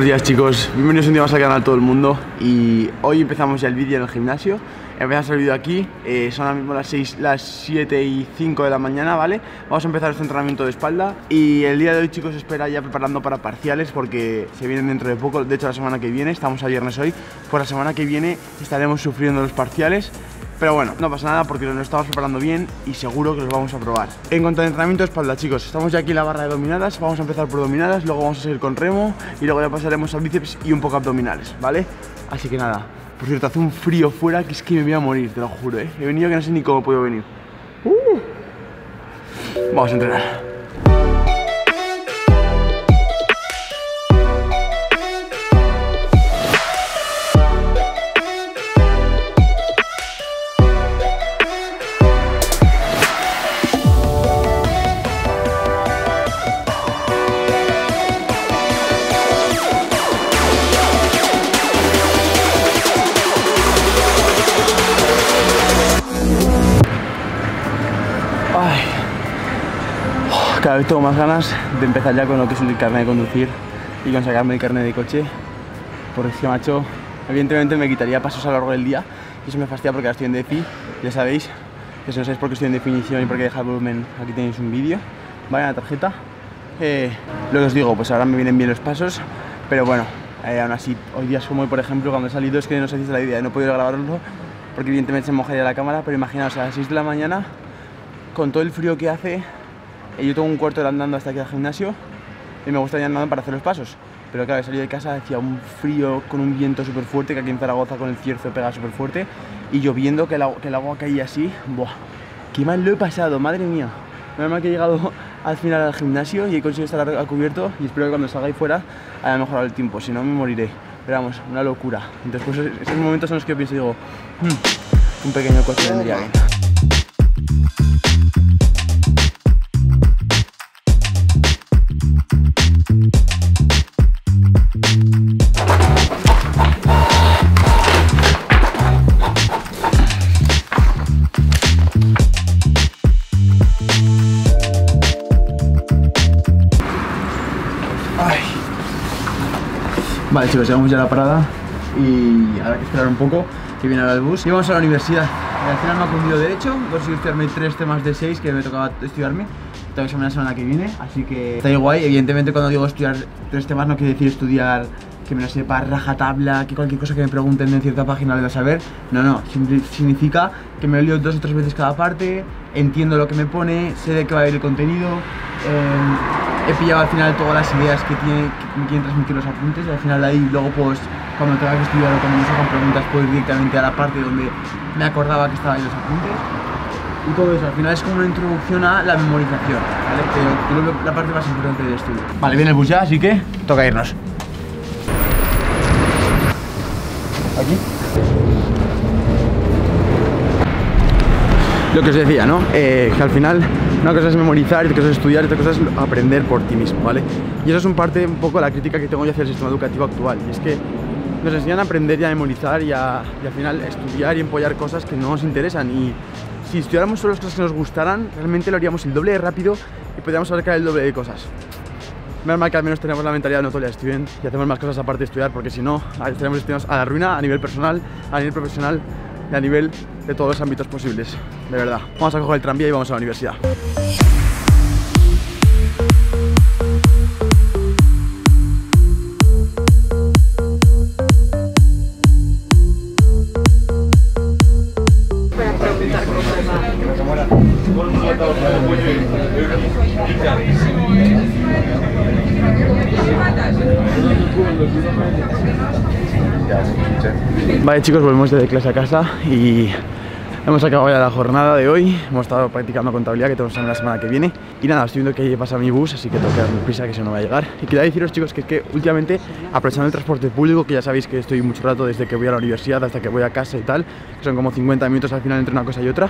Buenos días, chicos, bienvenidos un día más al canal todo el mundo. Y hoy empezamos ya el vídeo en el gimnasio. Empezamos el vídeo aquí, son ahora mismo las 7 y 5 de la mañana, ¿vale? Vamos a empezar este entrenamiento de espalda. Y el día de hoy, chicos, espera ya preparando para parciales, porque se vienen dentro de poco. De hecho, la semana que viene, estamos a viernes hoy, pues la semana que viene estaremos sufriendo los parciales. Pero bueno, no pasa nada porque lo estamos preparando bien y seguro que los vamos a probar. En cuanto al entrenamiento de espalda, chicos, estamos ya aquí en la barra de dominadas. Vamos a empezar por dominadas, luego vamos a seguir con remo y luego ya pasaremos a bíceps y un poco abdominales, ¿vale? Así que nada, por cierto, hace un frío fuera que es que me voy a morir, te lo juro, ¿eh? He venido que no sé ni cómo he podido venir. Vamos a entrenar. Cada vez tengo más ganas de empezar ya con lo que es el carnet de conducir y con sacarme el carnet de coche, porque es que, macho, evidentemente me quitaría pasos a lo largo del día y eso me fastidia porque ahora estoy en DEFI. Ya sabéis que si no sabéis por qué estoy en definición y por qué dejar volumen, aquí tenéis un vídeo, vale, la tarjeta. Lo que os digo, pues ahora me vienen bien los pasos, pero bueno, aún así, hoy día como hoy, por ejemplo, cuando he salido, es que no os hacéis la idea, no he podido grabarlo porque evidentemente se mojaría la cámara, pero imaginaos a las 6 de la mañana con todo el frío que hace. Yo tengo un cuarto de hora andando hasta aquí al gimnasio y me gusta ir andando para hacer los pasos. Pero claro, he salido de casa, hacía un frío con un viento súper fuerte, que aquí en Zaragoza con el cierzo pega súper fuerte, y lloviendo, que el agua caía así. ¡Buah! ¡Qué mal lo he pasado! ¡Madre mía! Menos mal que he llegado al final al gimnasio y he conseguido estar a cubierto, y espero que cuando salga ahí fuera haya mejorado el tiempo, si no me moriré. Pero vamos, una locura. Entonces, pues, esos momentos son los que pienso y digo, un pequeño coche vendría bien. Vale, chicos, llegamos ya a la parada y ahora hay que esperar un poco que viene ahora el bus y vamos a la universidad. Al final me ha cundido derecho, conseguí estudiarme 3 temas de 6 que me tocaba estudiarme. Tengo examen la semana que viene, así que está guay. Evidentemente, cuando digo estudiar 3 temas no quiere decir estudiar que me lo sepa rajatabla, que cualquier cosa que me pregunten en cierta página lo voy a saber. No, no, significa que me lo leo 2 o 3 veces cada parte, entiendo lo que me pone, sé de qué va a ir el contenido. He pillado al final todas las ideas que me quieren transmitir los apuntes, y al final de ahí luego, pues, cuando tenga que estudiar o cuando me sacan preguntas, puedo ir directamente a la parte donde me acordaba que estaban los apuntes y todo eso. Al final es como una introducción a la memorización, ¿vale? Pero creo que la parte más importante del estudio. Vale, viene el bus ya, así que toca irnos. Aquí. Lo que os decía, ¿no? Que al final una cosa es memorizar, otra cosa es estudiar, otra cosa es aprender por ti mismo, ¿vale? Y eso es un poco la crítica que tengo yo hacia el sistema educativo actual. Y es que nos enseñan a aprender y a memorizar y al final estudiar y empollar cosas que no nos interesan. Y si estudiáramos solo las cosas que nos gustaran, realmente lo haríamos el doble de rápido y podríamos abarcar el doble de cosas. Menos mal que al menos tenemos la mentalidad no totally student y hacemos más cosas aparte de estudiar, porque si no, estaremos destinados a la ruina a nivel personal, a nivel profesional, y a nivel de todos los ámbitos posibles, de verdad. Vamos a coger el tranvía y vamos a la universidad. Vale, chicos, volvemos desde clase a casa y hemos acabado ya la jornada de hoy. Hemos estado practicando contabilidad, que tenemos la semana que viene. Y nada, estoy viendo que pasa mi bus, así que tengo que darme prisa, que si no me va a llegar. Y quería deciros, chicos, que últimamente, aprovechando el transporte público, que ya sabéis que estoy mucho rato desde que voy a la universidad hasta que voy a casa y tal, que son como 50 minutos al final entre una cosa y otra,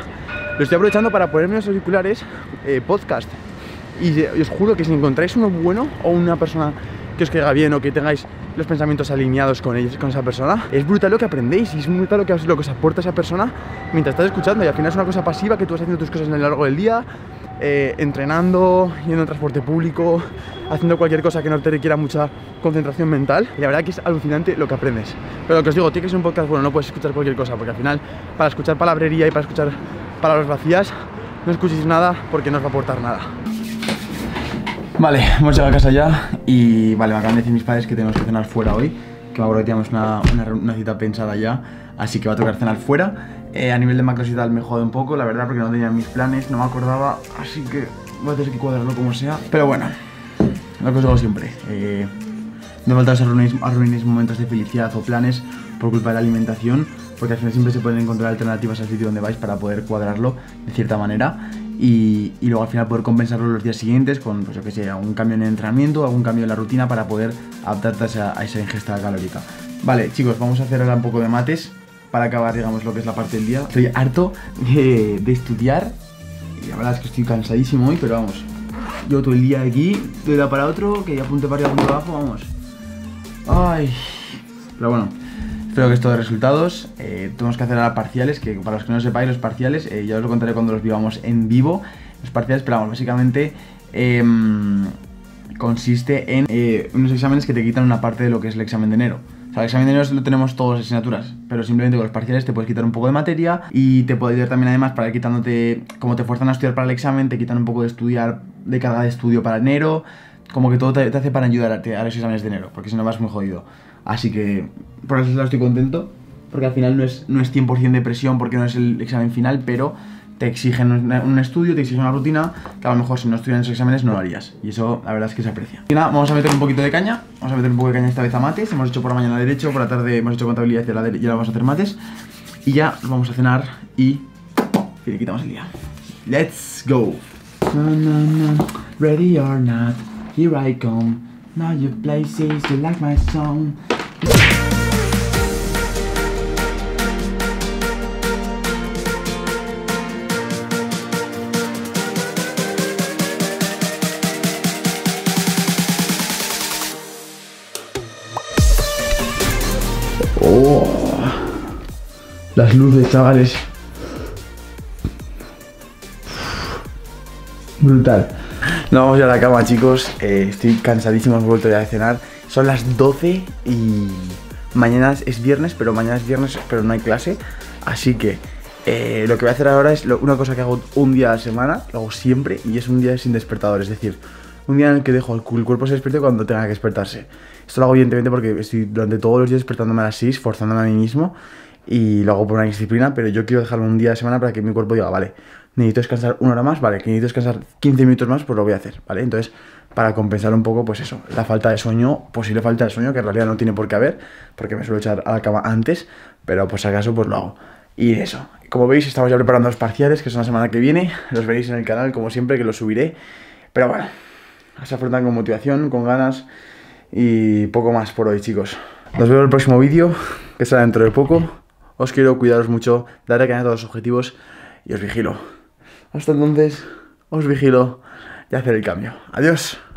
lo estoy aprovechando para ponerme los auriculares podcast. Y os juro que si encontráis uno bueno o una persona que os caiga bien o que tengáis los pensamientos alineados con ellos, con esa persona, es brutal lo que aprendéis y es brutal lo que os aporta esa persona mientras estás escuchando. Y al final es una cosa pasiva que tú vas haciendo tus cosas a lo largo del día, entrenando, yendo en transporte público, haciendo cualquier cosa que no te requiera mucha concentración mental. Y la verdad que es alucinante lo que aprendes. Pero lo que os digo, tiene que ser un podcast bueno, no puedes escuchar cualquier cosa, porque al final, para escuchar palabrería y para escuchar palabras vacías, no escuchéis nada porque no os va a aportar nada. Vale, hemos llegado a casa ya y vale, me acaban de decir mis padres que tenemos que cenar fuera hoy, que me acuerdo que teníamos una cita pensada ya, así que va a tocar cenar fuera. A nivel de macros y tal me jode un poco, la verdad, porque no tenía mis planes, no me acordaba, así que voy a tener que cuadrarlo como sea. Pero bueno, lo que os digo siempre, no faltaros arruinéis momentos de felicidad o planes por culpa de la alimentación, porque al final siempre se pueden encontrar alternativas al sitio donde vais para poder cuadrarlo de cierta manera. Y luego al final poder compensarlo los días siguientes con, pues yo que sé, algún cambio en el entrenamiento, algún cambio en la rutina para poder adaptarte a esa ingesta calórica. Vale, chicos, vamos a hacer ahora un poco de mates para acabar, digamos, lo que es la parte del día. Estoy harto de estudiar y la verdad es que estoy cansadísimo hoy, pero vamos, yo todo el día aquí, de un lado para otro, que ya apunte para arriba, apunte abajo, vamos. Ay, pero bueno. Espero que esto dé resultados. Tenemos que hacer ahora parciales, que para los que no sepáis, los parciales, ya os lo contaré cuando los vivamos en vivo. Los parciales, pero vamos, básicamente consiste en unos exámenes que te quitan una parte de lo que es el examen de enero. O sea, el examen de enero lo tenemos todos las asignaturas, pero simplemente con los parciales te puedes quitar un poco de materia y te puede ayudar también además para ir quitándote, como te fuerzan a estudiar para el examen, te quitan un poco de estudiar, de carga de estudio para enero, como que todo te hace para ayudarte a los exámenes de enero, porque si no vas muy jodido. Así que por eso estoy contento, porque al final no es 100% de presión porque no es el examen final, pero te exigen un estudio, te exigen una rutina que a lo mejor si no estuvieran esos exámenes no lo harías. Y eso la verdad es que se aprecia. Y nada, vamos a meter un poquito de caña, esta vez a mates. Hemos hecho por la mañana derecho, por la tarde hemos hecho contabilidad y ahora vamos a hacer mates. Y ya vamos a cenar y le quitamos el día. ¡Let's go! Ready or not, here I come. Now your places, you like my song. Oh, las luces, chavales. Brutal. Nos vamos ya a la cama, chicos. Estoy cansadísimo, hemos vuelto ya de cenar. Son las 12 y mañana es viernes, pero no hay clase. Así que lo que voy a hacer ahora es una cosa que hago un día a la semana, lo hago siempre, y es un día sin despertador, es decir, un día en el que dejo el cuerpo se despierte cuando tenga que despertarse. Esto lo hago evidentemente porque estoy durante todos los días despertándome a las 6, forzándome a mí mismo, y lo hago por una disciplina, pero yo quiero dejarlo un día a la semana para que mi cuerpo diga, vale, necesito descansar una hora más, vale, que necesito descansar 15 minutos más, pues lo voy a hacer, ¿vale? Entonces, para compensar un poco, pues eso, la falta de sueño, posible falta de sueño, que en realidad no tiene por qué haber, porque me suelo echar a la cama antes, pero pues si acaso, pues lo hago. Y eso, como veis, estamos ya preparando los parciales, que son la semana que viene, los veréis en el canal, como siempre, que los subiré, pero bueno, se afrontan con motivación, con ganas y poco más por hoy, chicos. Nos vemos en el próximo vídeo, que será dentro de poco. Os quiero, cuidaros mucho, darle caña a todos los objetivos y os vigilo. Hasta entonces, os vigilo y hacer el cambio. Adiós.